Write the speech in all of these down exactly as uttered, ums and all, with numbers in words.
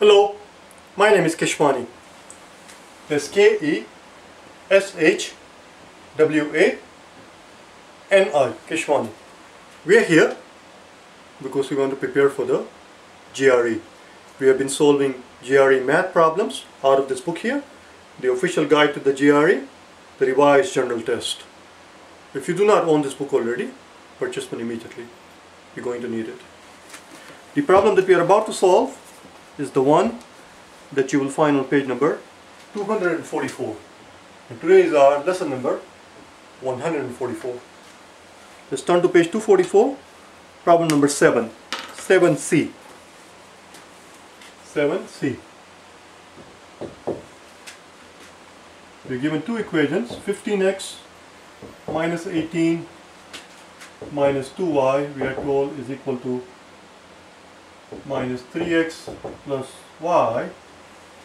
Hello, my name is Keshwani. That's K E S H W A N I, Keshwani. We are here because we want to prepare for the G R E. We have been solving G R E math problems out of this book here, the official guide to the G R E, the revised general test. If you do not own this book already, purchase one immediately. You're going to need it. The problem that we are about to solve is the one that you will find on page number two hundred forty-four, and today is our lesson number one hundred forty-four. Let's turn to page two forty-four, problem number seven, seven C, seven C. We're given two equations, fifteen x minus eighteen minus two y, we are told is equal to minus three x plus y,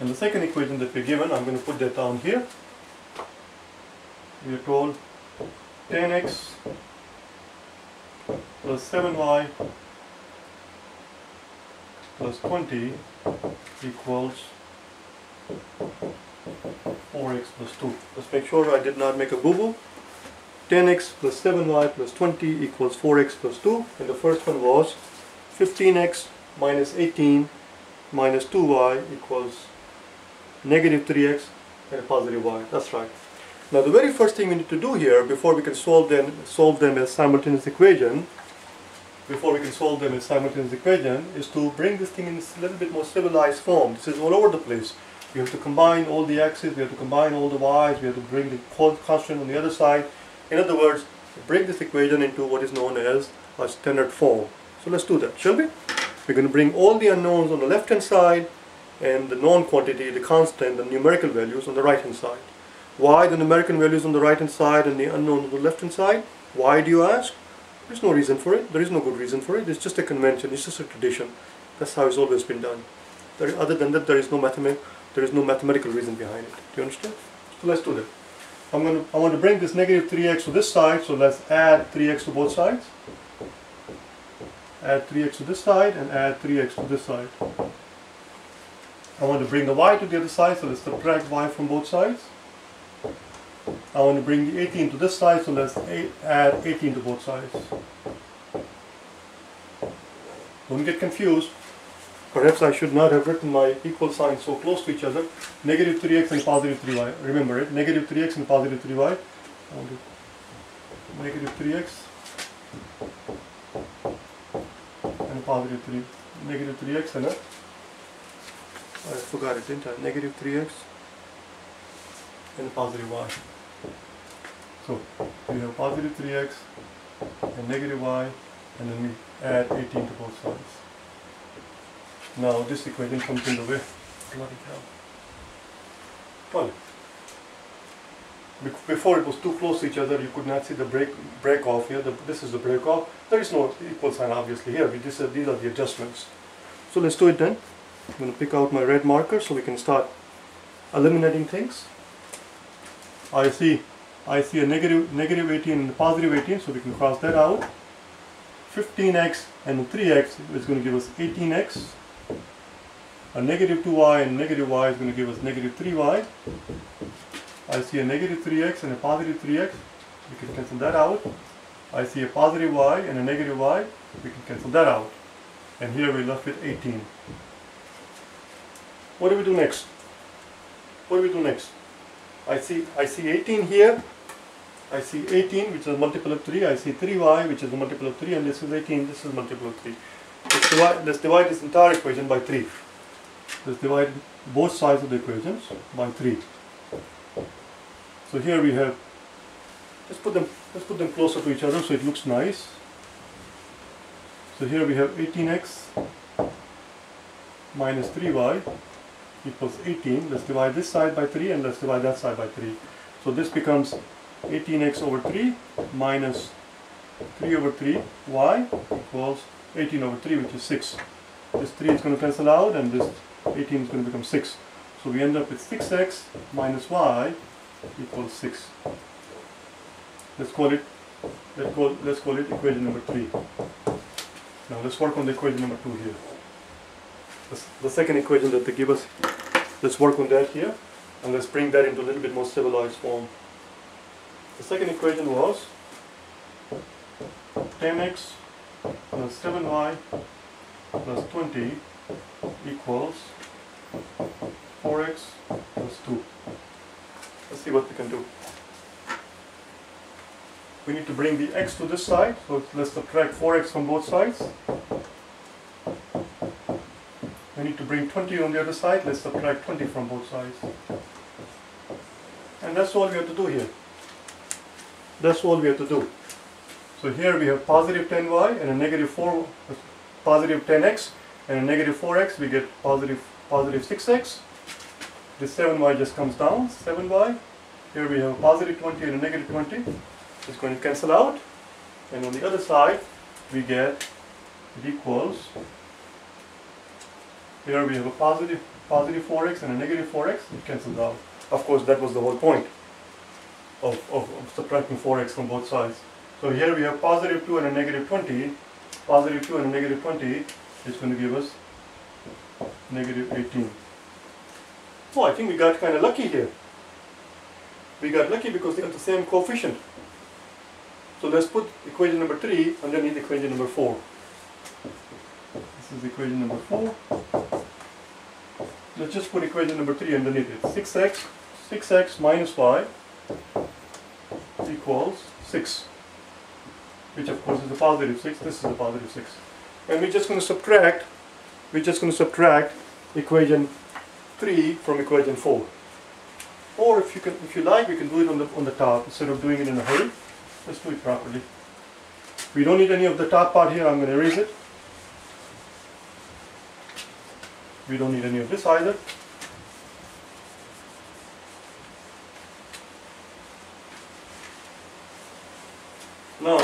and the second equation that we're given, I'm going to put that down here, we're told ten x plus seven y plus twenty equals four x plus two. Let's make sure I did not make a boo-boo. ten x plus seven y plus twenty equals four x plus two, and the first one was fifteen x minus eighteen minus two y equals negative three x and a positive y. That's right. Now the very first thing we need to do here before we can solve them solve them as simultaneous equation before we can solve them as simultaneous equation is to bring this thing in a little bit more civilized form. This is all over the place. We have to combine all the x's, we have to combine all the y's, we have to bring the constant on the other side. In other words, break this equation into what is known as a standard form. So let's do that, shall we? We're going to bring all the unknowns on the left hand side and the known quantity, the constant, the numerical values on the right hand side. Why the numerical values on the right hand side and the unknown on the left hand side? Why, do you ask? There's no reason for it. There is no good reason for it. It's just a convention. It's just a tradition. That's how it's always been done. There, other than that, there is no mathematic, there is no mathematical reason behind it. Do you understand? So let's do that. I'm going to, I want to bring this negative three x to this side, so let's add three x to both sides. Add three x to this side and add three x to this side. I want to bring the y to the other side, so let's subtract y from both sides. I want to bring the eighteen to this side, so let's add eighteen to both sides. Don't get confused. Perhaps I should not have written my equal signs so close to each other. Negative three x and positive three y. Remember it. Negative three x and positive three y. Negative three x. Positive three, negative three x and a, I forgot it, didn't I? Negative three x and positive y. So we have positive three x and negative y, and then we add eighteen to both sides. Now this equation comes in the way. Bloody hell. Well, before it was too close to each other, you could not see the break break off here. The, this is the break off. There is no equal sign obviously here. We, this, uh, these are the adjustments. So let's do it then. I'm going to pick out my red marker so we can start eliminating things. I see, I see a negative negative eighteen and a positive eighteen, so we can cross that out. fifteen x and three x is going to give us eighteen x. A negative two y and negative y is going to give us negative three y. I see a negative three x and a positive three x, we can cancel that out. I see a positive y and a negative y, we can cancel that out. And here we're left with eighteen. What do we do next? What do we do next? I see, I see eighteen here, I see eighteen which is a multiple of three, I see three y which is a multiple of three, and this is eighteen, this is a multiple of three. Let's divide, let's divide this entire equation by three. Let's divide both sides of the equations by three. So here we have, let's put them let's put them closer to each other so it looks nice. So here we have eighteen x minus three y equals eighteen. Let's divide this side by three and let's divide that side by three. So this becomes eighteen x over three minus three over three y equals eighteen over three, which is six. This three is going to cancel out and this eighteen is going to become six. So we end up with six x minus y equals six. Let's call it let's call let's call it equation number three. Now let's work on the equation number two here. the, the second equation that they give us. Let's work on that here, and let's bring that into a little bit more stabilized form. The second equation was ten x plus seven y plus twenty equals four x plus two. Let's see what we can do. We need to bring the x to this side, so let's subtract four x from both sides. We need to bring twenty on the other side, let's subtract twenty from both sides. And that's all we have to do here. That's all we have to do. So here we have positive ten y and a negative four, positive ten x and a negative four x, we get positive, positive six x. This seven y just comes down, seven y. Here we have a positive twenty and a negative twenty. It's going to cancel out, and on the other side we get it equals, here we have a positive positive four x and a negative four x, it cancels out. Of course, that was the whole point of, of, of subtracting four x from both sides. So here we have positive two and a negative twenty, positive two and a negative twenty is going to give us negative eighteen. Oh, I think we got kind of lucky here. We got lucky because they have the same coefficient. So let's put equation number three underneath equation number four. This is equation number four. Let's just put equation number three underneath it. six x, six x minus y equals six, which of course is a positive six. This is a positive six. And we're just going to subtract, we're just going to subtract equation three from equation four. Or if you can, if you like, we can do it on the on the top instead of doing it in a hurry. Let's do it properly. We don't need any of the top part here. I'm going to erase it. We don't need any of this either. Now,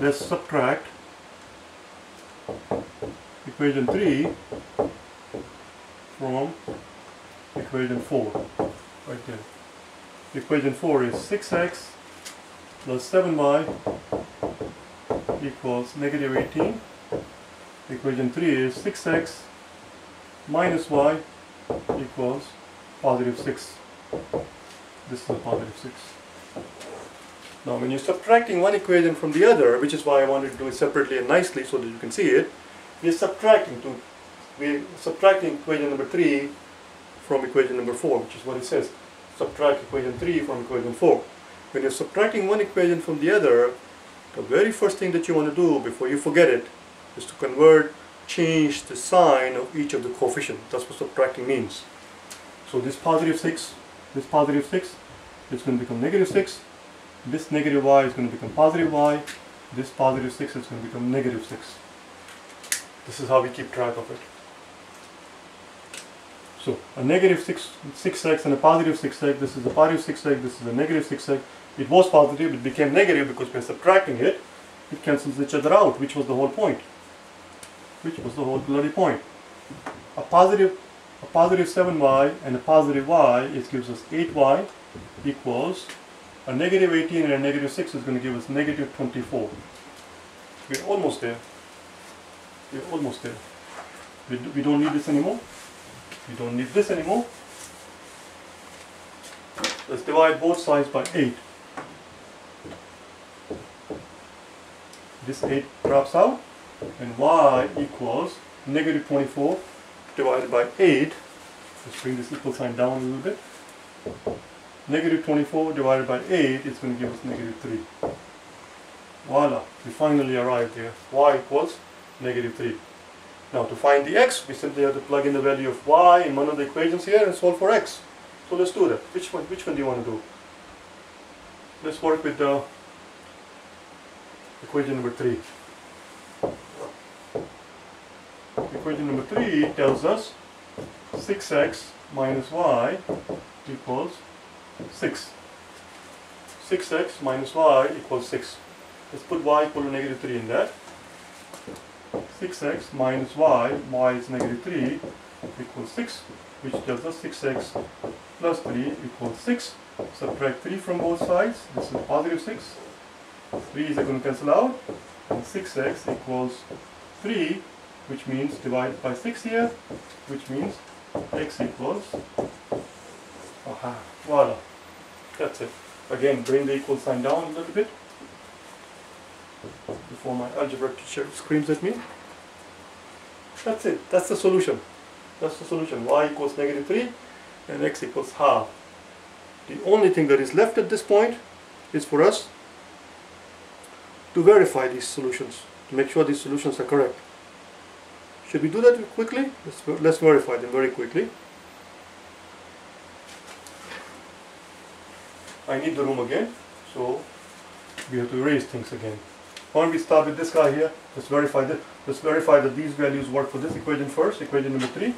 let's subtract equation three from equation four, right there. Equation four is six x plus seven y equals negative eighteen. Equation three is six x minus y equals positive six. This is a positive six. Now when you're subtracting one equation from the other, which is why I wanted to do it separately and nicely so that you can see it, we're subtracting, to, we're subtracting equation number three from equation number four, which is what it says. Subtract equation three from equation four. When you're subtracting one equation from the other, the very first thing that you want to do before you forget it is to convert, change the sign of each of the coefficients. That's what subtracting means. So this positive six, this positive six is going to become negative six. This negative y is going to become positive y. This positive six is going to become negative six. This is how we keep track of it. So a negative six, six x and a positive six x, this is a positive six x, this is a negative six x. It was positive, it became negative because we are subtracting it. It cancels each other out, which was the whole point. Which was the whole bloody point. A positive, a positive seven y and a positive y, it gives us eight y equals a negative eighteen and a negative six is going to give us negative twenty-four. We're almost there. We're almost there. We, we don't need this anymore. We don't need this anymore. Let's divide both sides by eight. This eight drops out, and y equals negative twenty-four divided by eight. Let's bring this equal sign down a little bit. Negative twenty-four divided by eight is going to give us negative three. Voila, we finally arrived there. Y equals negative three. Now to find the x, we simply have to plug in the value of y in one of the equations here and solve for x. So let's do that. Which one, which one do you want to do? Let's work with the equation number three. Equation number three tells us six x minus y equals six. six x minus y equals six. Let's put y equal to negative three in that. six x minus y, y is negative three, equals six, which tells us six x plus three equals six. Subtract three from both sides, this is positive six, three is going to cancel out, and six x equals three, which means divide by six here, which means x equals aha, voila, that's it. Again, bring the equal sign down a little bit before my algebra teacher screams at me. That's it, that's the solution. That's the solution. Y equals negative three and x equals half. The only thing that is left at this point is for us to verify these solutions, to make sure these solutions are correct. Should we do that quickly? Let's, let's verify them very quickly. I need the room again, so we have to erase things again. Why don't we start with this guy here? Let's verify this. Let's verify that these values work for this equation first, equation number three.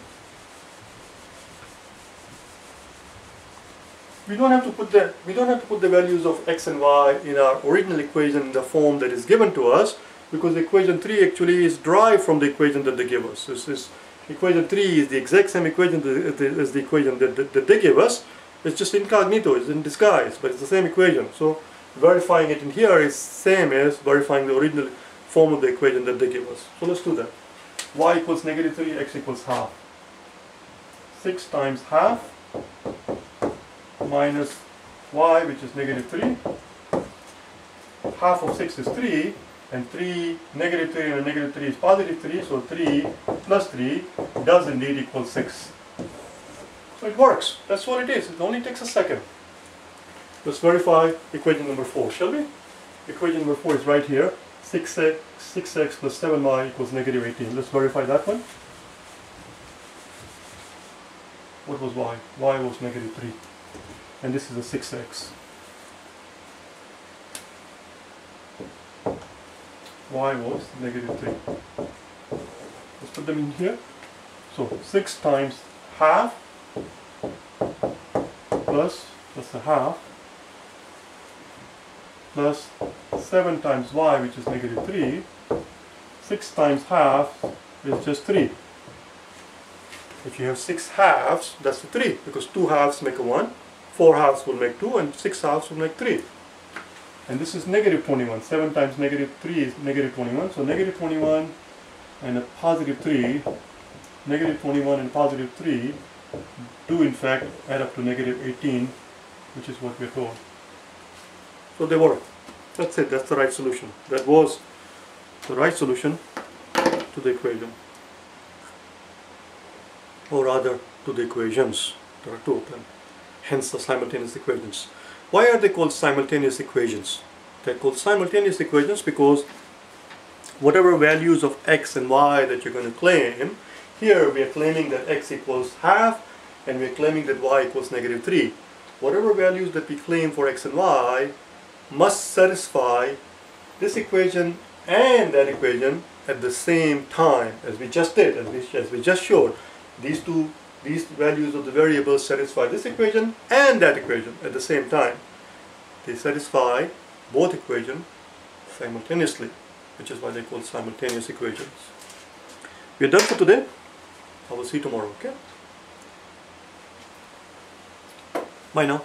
We don't have to put the we don't have to put the values of x and y in our original equation in the form that is given to us, because equation three actually is derived from the equation that they give us. This is equation three is the exact same equation that, as the equation that, that, that they give us. It's just incognito, it's in disguise, but it's the same equation. So verifying it in here is same as verifying the original form of the equation that they give us. So let's do that. Y equals negative three, x equals half. Six times half minus y, which is negative three. Half of six is three, and three, negative three and negative three is positive three, so three plus three does indeed equal six. So it works. That's what it is. It only takes a second. Let's verify equation number four, shall we? Equation number four is right here. six x, six x plus seven y equals negative eighteen. Let's verify that one. What was y? Y was negative three. And this is a six x. Y was negative three. Let's put them in here. So six times half plus, plus a half, plus seven times y, which is negative three. six times half is just three. If you have six halves, that's the three, because two halves make a one, four halves will make two, and six halves will make three. And this is negative twenty-one. seven times negative three is negative twenty-one, so negative twenty-one and a positive three, negative twenty-one and positive three do in fact add up to negative eighteen, which is what we're told. So they work. That's it, that's the right solution. That was the right solution to the equation, or rather to the equations. There are two of them, hence the simultaneous equations. Why are they called simultaneous equations? They're called simultaneous equations because whatever values of x and y that you're going to claim, here we are claiming that x equals half and we are claiming that y equals negative three. Whatever values that we claim for x and y must satisfy this equation and that equation at the same time, as we just did, as we, as we just showed. These two, these values of the variables satisfy this equation and that equation at the same time. They satisfy both equations simultaneously, which is why they're called simultaneous equations. We're done for today. I will see you tomorrow, okay? Bye now.